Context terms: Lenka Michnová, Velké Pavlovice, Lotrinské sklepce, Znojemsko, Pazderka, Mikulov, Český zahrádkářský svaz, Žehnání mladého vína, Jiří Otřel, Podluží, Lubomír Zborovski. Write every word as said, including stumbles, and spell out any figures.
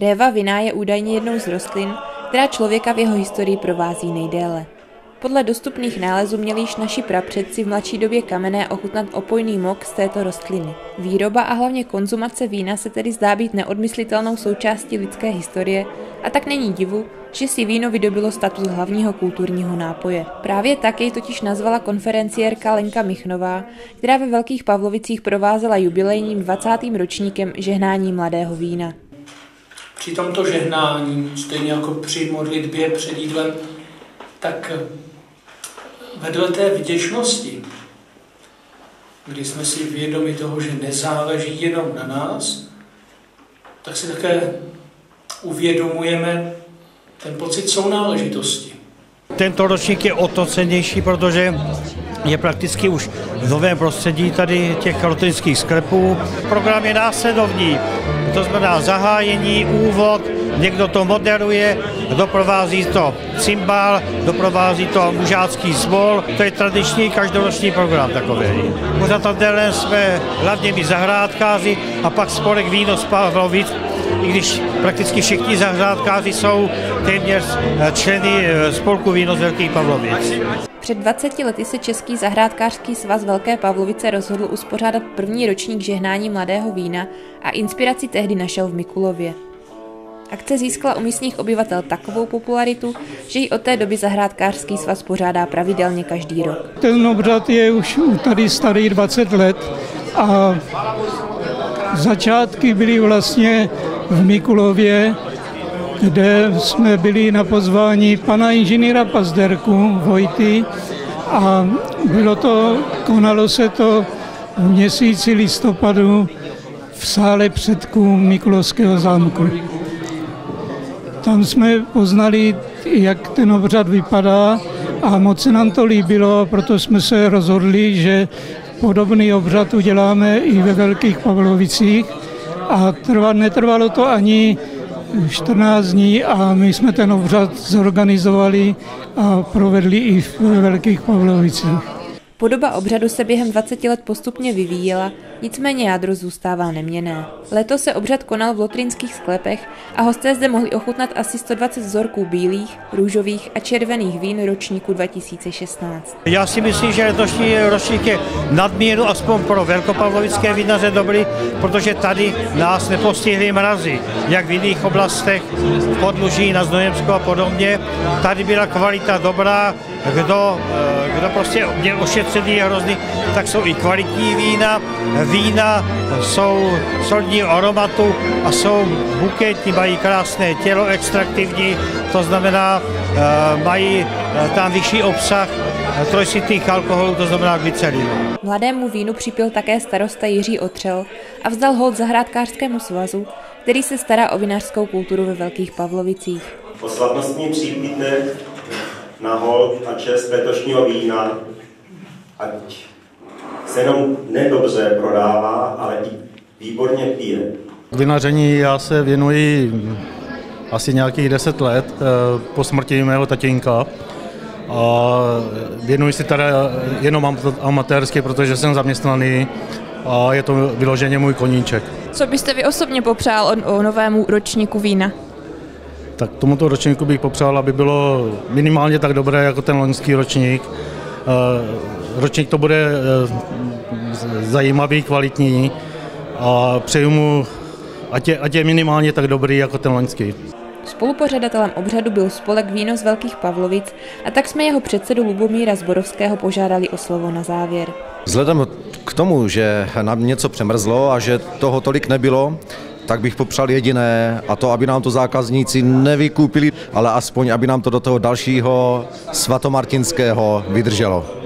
Réva vinná je údajně jednou z rostlin, která člověka v jeho historii provází nejdéle. Podle dostupných nálezů měli již naši prapředci v mladší době kamenné ochutnat opojný mok z této rostliny. Výroba a hlavně konzumace vína se tedy zdá být neodmyslitelnou součástí lidské historie a tak není divu, že si víno vydobilo status hlavního kulturního nápoje. Právě tak jej totiž nazvala konferenciérka Lenka Michnová, která ve Velkých Pavlovicích provázela jubilejním dvacátým ročníkem Žehnání mladého vína. Při tomto žehnání, stejně jako při modlitbě před jídlem, tak vedle té vděčnosti, kdy jsme si vědomi toho, že nezáleží jenom na nás, tak si také uvědomujeme ten pocit sounáležitosti. Tento ročník je o to cennější, protože je prakticky už v novém prostředí tady těch lotrinských sklepů. Program je následovní, to znamená zahájení, úvod, někdo to moderuje, doprovází to cymbál, doprovází to mužácký zvol. To je tradiční každoroční program takový. Pořadatelem jsme hlavně my zahrádkáři a pak spolek Víno z Pavlovic, i když prakticky všichni zahrádkáři jsou téměř členy spolku Víno z Velkých Pavlovic. Před dvaceti lety se Český zahrádkářský svaz Velké Pavlovice rozhodl uspořádat první ročník Žehnání mladého vína a inspiraci tehdy našel v Mikulově. Akce získala u místních obyvatel takovou popularitu, že ji od té doby zahrádkářský svaz pořádá pravidelně každý rok. Ten obřad je už tady starý dvacet let a začátky byly vlastně v Mikulově, kde jsme byli na pozvání pana inženýra Pazderku Vojty a bylo to, konalo se to v měsíci listopadu v sále předků Mikulovského zámku. Tam jsme poznali, jak ten obřad vypadá a moc se nám to líbilo, proto jsme se rozhodli, že podobný obřad uděláme i ve Velkých Pavlovicích a trvat, netrvalo to ani čtrnáct dní a my jsme ten obřad zorganizovali a provedli i ve Velkých Pavlovicích. Podoba obřadu se během dvaceti let postupně vyvíjela, nicméně jádro zůstává neměnné. Letos se obřad konal v lotrinských sklepech a hosté zde mohli ochutnat asi sto dvacet vzorků bílých, růžových a červených vín ročníku dva tisíce šestnáct. Já si myslím, že letošní ročník je nadmíru aspoň pro velkopavlovické vinaře dobrý, protože tady nás nepostihly mrazy, jak v jiných oblastech, v Podluží, na Znojemsku a podobně. Tady byla kvalita dobrá, kdo, kdo prostě měl ošetřený hrozny, tak jsou i kvalitní vína. Vína jsou solidní aromatu a jsou buketní, mají krásné tělo, extraktivní, to znamená, mají tam vyšší obsah trojsitných alkoholů, to znamená glycerinu. Mladému vínu připil také starosta Jiří Otřel a vzdal hold zahrádkářskému svazu, který se stará o vinařskou kulturu ve Velkých Pavlovicích. Po slavnostním přípitne na hold a čest letošního vína, ať se jenom nedobře prodává, ale výborně pije. Vinaření já se věnuji asi nějakých deset let po smrti mého tatínka. A věnuji si teda jenom amatérsky, protože jsem zaměstnaný a je to vyloženě můj koníček. Co byste vy osobně popřál o novému ročníku vína? Tak tomuto ročníku bych popřál, aby bylo minimálně tak dobré jako ten loňský ročník. Ročník to bude zajímavý, kvalitní a přeju mu, ať je, ať je minimálně tak dobrý jako ten loňský. Spolupořadatelem obřadu byl spolek Víno z Velkých Pavlovic a tak jsme jeho předsedu Lubomíra Zborovského požádali o slovo na závěr. Vzhledem k tomu, že nám něco přemrzlo a že toho tolik nebylo, tak bych popřál jediné, a to, aby nám to zákazníci nevykoupili, ale aspoň, aby nám to do toho dalšího svatomartinského vydrželo.